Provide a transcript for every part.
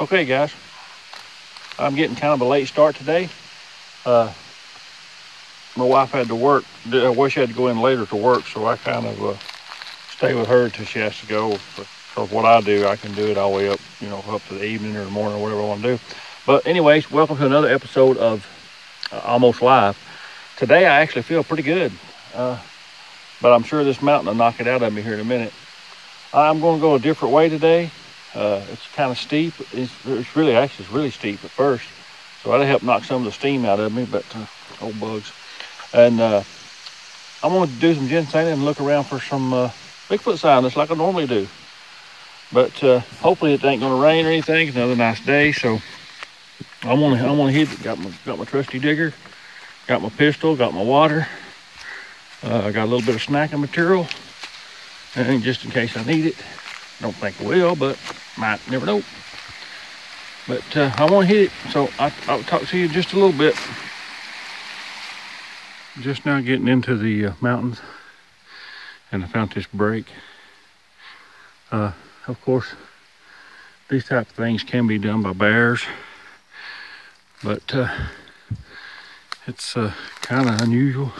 Okay guys, I'm getting kind of a late start today. My wife had to work. She had to go in later to work, so I kind of stay with her till she has to go. Because what I do, I can do it all the way up, you know, up to the evening or the morning or whatever I want to do. But anyways, welcome to another episode of Almost Live. Today I actually feel pretty good, but I'm sure this mountain will knock it out of me here in a minute. I'm going to go a different way today. It's kind of steep. It's really steep at first, so that'll help knock some of the steam out of me, but old bugs. And I'm going to do some ginsenging and look around for some Bigfoot sightings like I normally do. But hopefully it ain't going to rain or anything. It's another nice day, so I'm gonna hit it. Got my trusty digger, got my pistol, got my water. I got a little bit of snacking material, and just in case I need it. Don't think I will, but might, never know. But I want to hit it, so I'll talk to you just a little bit. Just now getting into the mountains, and I found this break. Of course, these type of things can be done by bears, but it's kind of unusual.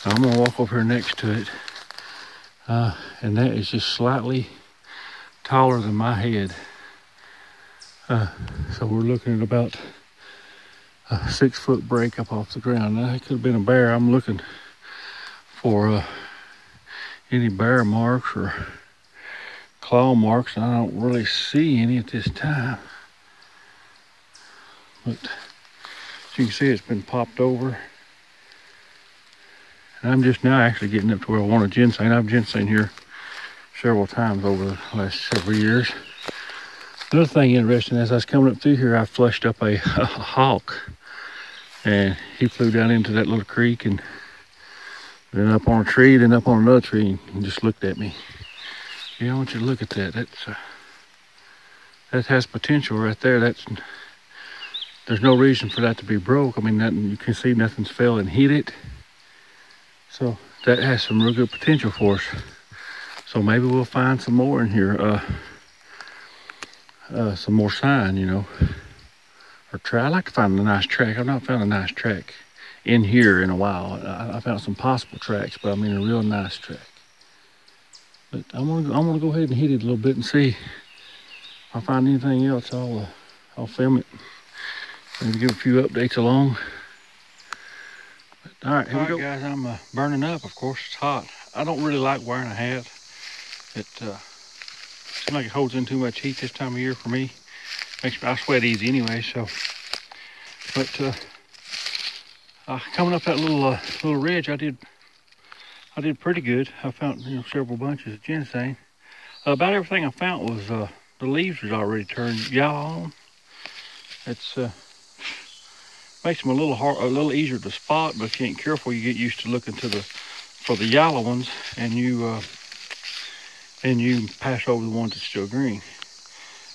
So I'm gonna walk over here next to it, and that is just slightly taller than my head. So we're looking at about a 6 foot break up off the ground. Now, it could have been a bear. I'm looking for any bear marks or claw marks, and I don't really see any at this time. But as you can see, it's been popped over. And I'm just now actually getting up to where I want a ginseng. I've ginseng here several times over the last several years. Another thing interesting, as I was coming up through here, I flushed up a hawk, and he flew down into that little creek and then up on a tree, then up on another tree, and just looked at me. Yeah, I want you to look at that. That's that has potential right there. There's no reason for that to be broke. I mean, nothing, you can see nothing's fell and hit it. So that has some real good potential for us. So maybe we'll find some more in here, some more sign, you know, or try. I like to find a nice track. I've not found a nice track in here in a while. I found some possible tracks, but I mean a real nice track. But I'm gonna go ahead and hit it a little bit and see if I find anything else. I'll film it. Maybe give a few updates along. But, all right, here we go, guys. I'm burning up. Of course, it's hot. I don't really like wearing a hat. It seems like it holds in too much heat this time of year for me. I sweat easy anyway, so. But coming up that little ridge, I did pretty good. I found, you know, several bunches of ginseng. About everything I found was the leaves was already turned yellow. It's makes them a little easier to spot, but if you ain't careful, you get used to looking for the yellow ones, and you pass over the ones that's still green.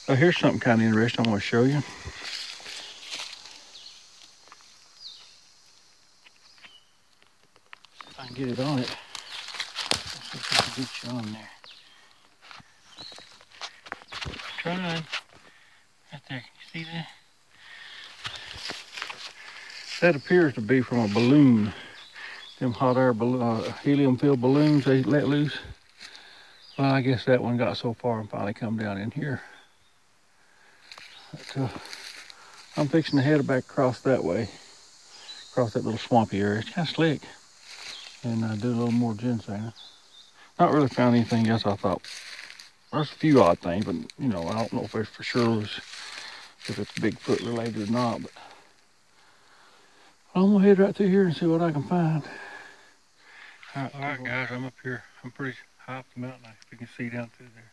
Here's something kind of interesting I want to show you. If I can get it on it. Let's see if I can get you on there. Trying. Right there, can you see that? That appears to be from a balloon. Them hot air helium-filled balloons they let loose. Well, I guess that one got so far and finally come down in here. But, I'm fixing to head back across that way, across that little swampy area. It's kind of slick. And I do a little more ginseng. Not really found anything else I thought. There's a few odd things, but you know, I don't know if it's for sure if it's Bigfoot related or not. But I'm gonna head right through here and see what I can find. All right, guys, I'm up here. I'm pretty high up the mountain, if you can see down through there.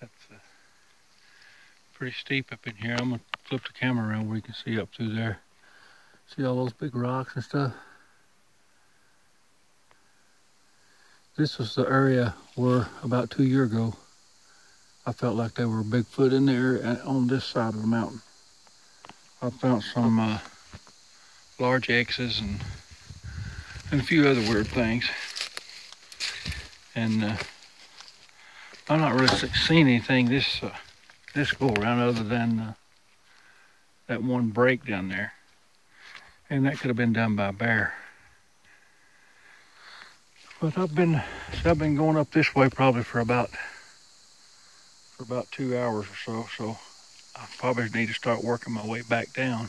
That's pretty steep up in here. I'm gonna flip the camera around where you can see up through there. See all those big rocks and stuff? This was the area where about 2 years ago, I felt like there were Bigfoot in there on this side of the mountain. I found some large X's and a few other weird things. And I'm not really seeing anything this this go around, other than that one break down there. And that could have been done by a bear. But I've been going up this way probably for about 2 hours or so. So I probably need to start working my way back down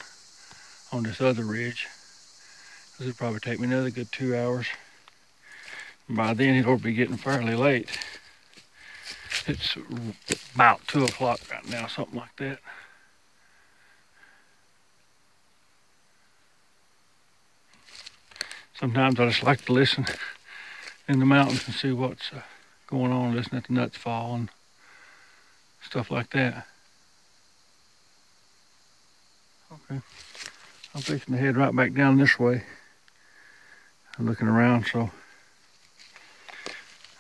on this other ridge. This would probably take me another good 2 hours. By then it'll be getting fairly late. It's about 2 o'clock right now, something like that. Sometimes I just like to listen in the mountains and see what's going on, listen to the nuts fall and stuff like that. Okay, I'm fixing to head right back down this way. I'm looking around, so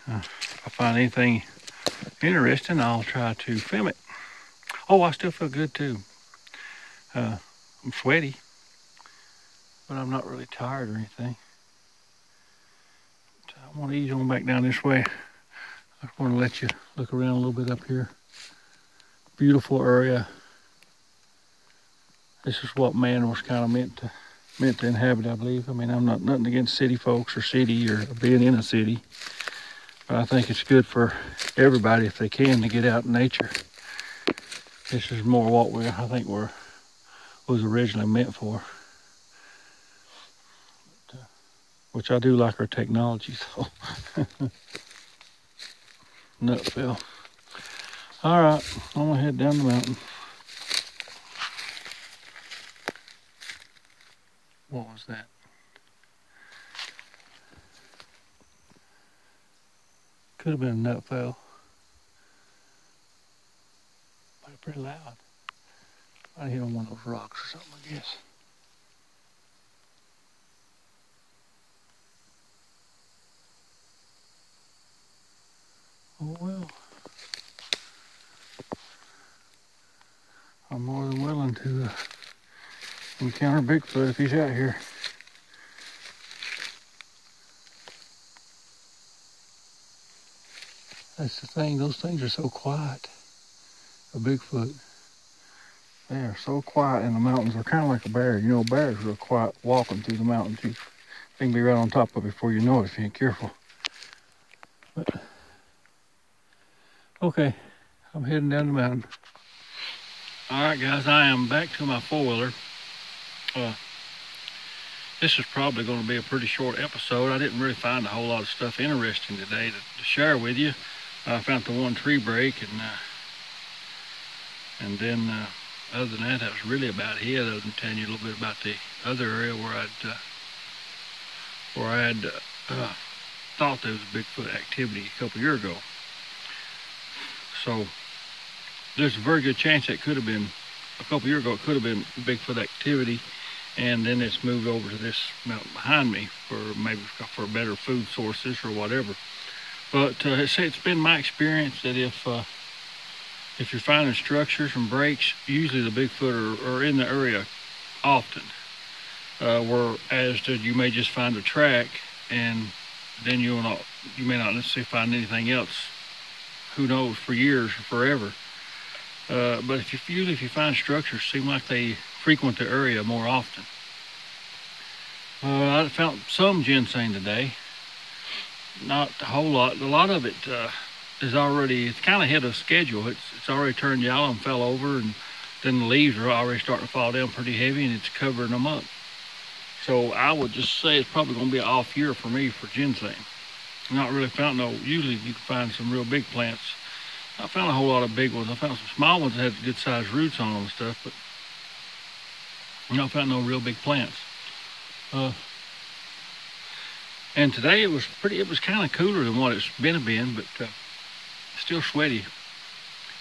if I find anything interesting, I'll try to film it. Oh, I still feel good too. I'm sweaty, but I'm not really tired or anything. I want to ease on back down this way. I just want to let you look around a little bit up here. Beautiful area. This is what man was kind of meant to inhabit, I believe. I mean, I'm not nothing against city folks or city or being in a city, but I think it's good for everybody if they can to get out in nature. This is more what I think was originally meant for. Which I do like our technology, so. Nutfill. All right, I'm gonna head down the mountain. What was that? Could have been a nutfill, but it's pretty loud. I hit on one of those rocks or something, I guess. Oh well, I'm more than willing to encounter Bigfoot if he's out here. That's the thing, those things are so quiet, a Bigfoot. They are so quiet in the mountains. They're kind of like a bear. You know, bears are quiet walking through the mountains. You can be right on top of it before you know it if you ain't careful. But, okay, I'm heading down the mountain. All right, guys, I am back to my four-wheeler. This is probably going to be a pretty short episode. I didn't really find a whole lot of stuff interesting today to share with you. I found the one tree break, and then other than that, that was really about it. Other than telling you a little bit about the other area where I had thought there was Bigfoot activity a couple years ago. So there's a very good chance that could have been, a couple years ago, it could have been Bigfoot activity, and then it's moved over to this mountain behind me maybe for better food sources or whatever. But it's been my experience that if you're finding structures and breaks, usually the Bigfoot are in the area often, whereas you may just find a track and then you may not necessarily find anything else. Who knows, for years or forever. But if you find structures, seem like they frequent the area more often. I found some ginseng today. Not a whole lot. A lot of it is already, it's kind of ahead of schedule. It's already turned yellow and fell over, and then the leaves are already starting to fall down pretty heavy, and it's covering them up. So I would just say it's probably going to be an off year for me for ginseng. Not really found no, usually you can find some real big plants. I found a whole lot of big ones. I found some small ones that had good sized roots on them and stuff, but I found no real big plants. And today it was kind of cooler than what it's been, but still sweaty.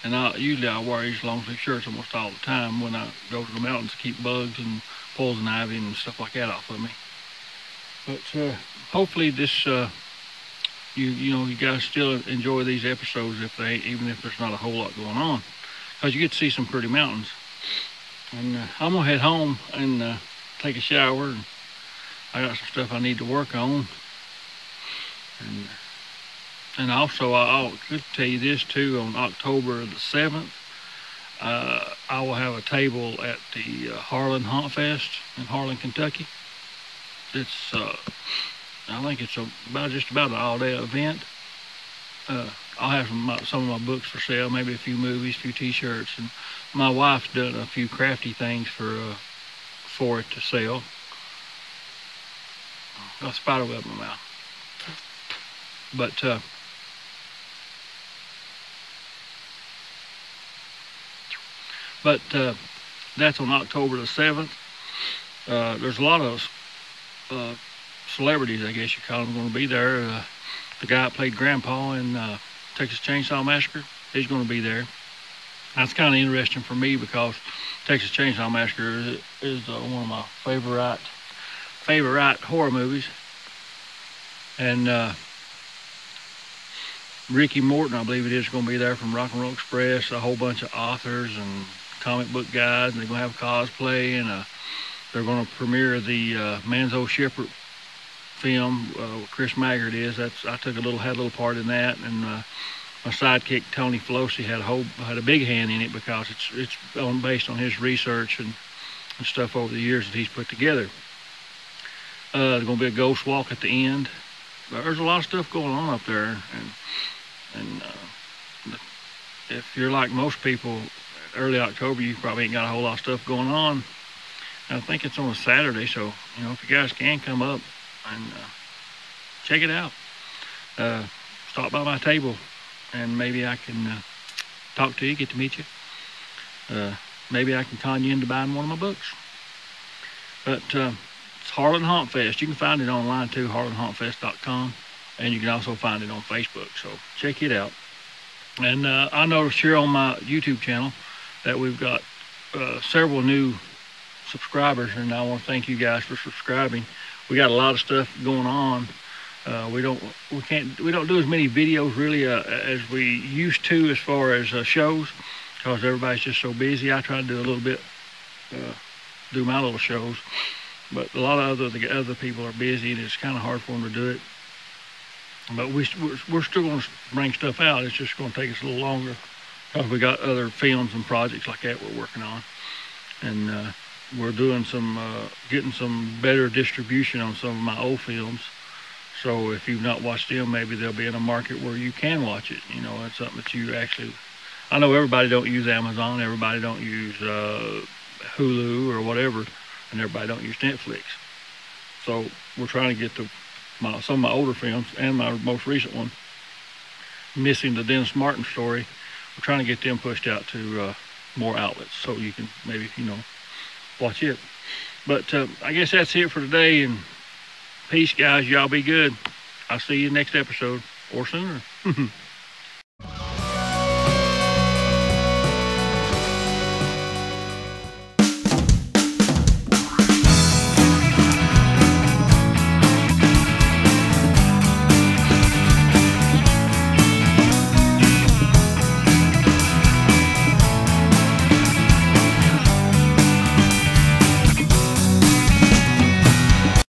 And I usually wear these long sleeve shirts almost all the time when I go to the mountains to keep bugs and poison ivy and stuff like that off of me. But hopefully this, you guys still enjoy these episodes even if there's not a whole lot going on, because you get to see some pretty mountains. And I'm gonna head home and take a shower, and I got some stuff I need to work on. And also I could tell you this too, on October the 7th I will have a table at the Harlan Haunt Fest in Harlan, Kentucky. It's, I think it's just about an all-day event. I'll have some of my books for sale, maybe a few movies, a few T-shirts, and my wife's done a few crafty things for it to sell. Got a spider web in my mouth. But that's on October the 7th. There's a lot of celebrities, I guess you call them, going to be there. The guy that played Grandpa in Texas Chainsaw Massacre, he's going to be there. That's kind of interesting for me because Texas Chainsaw Massacre is one of my favorite horror movies. And Ricky Morton, I believe it is, going to be there from Rock and Roll Express, a whole bunch of authors and comic book guys, and they're going to have cosplay, and they're going to premiere the Manzo Shepard film, Chris Maggart is. I had a little part in that, and my sidekick Tony Flossi had a big hand in it because it's based on his research and stuff over the years that he's put together. There's going to be a ghost walk at the end. But there's a lot of stuff going on up there, and if you're like most people, early October you probably ain't got a whole lot of stuff going on. And I think it's on a Saturday, so you know, if you guys can come up and check it out, stop by my table, and maybe I can talk to you, get to meet you. Maybe I can con you into buying one of my books. But it's Harlan Haunt Fest. You can find it online too, harlanhauntfest.com, and you can also find it on Facebook, so check it out. And I noticed here on my YouTube channel that we've got several new subscribers, and I want to thank you guys for subscribing. We got a lot of stuff going on. We don't do as many videos really as we used to as far as shows, because everybody's just so busy. I try to do a little bit, do my little shows. But a lot of the other people are busy, and it's kind of hard for them to do it. But we're still going to bring stuff out. It's just going to take us a little longer because we got other films and projects like that we're working on, and we're doing some getting some better distribution on some of my old films. So if you've not watched them, maybe they'll be in a market where you can watch it. You know, that's something that you actually. I know everybody don't use Amazon. Everybody don't use Hulu or whatever. And everybody don't use Netflix. So we're trying to get some of my older films and my most recent one, Missing the Dennis Martin Story, we're trying to get them pushed out to more outlets so you can maybe, you know, watch it. But I guess that's it for today, and peace, guys. Y'all be good. I'll see you next episode or sooner.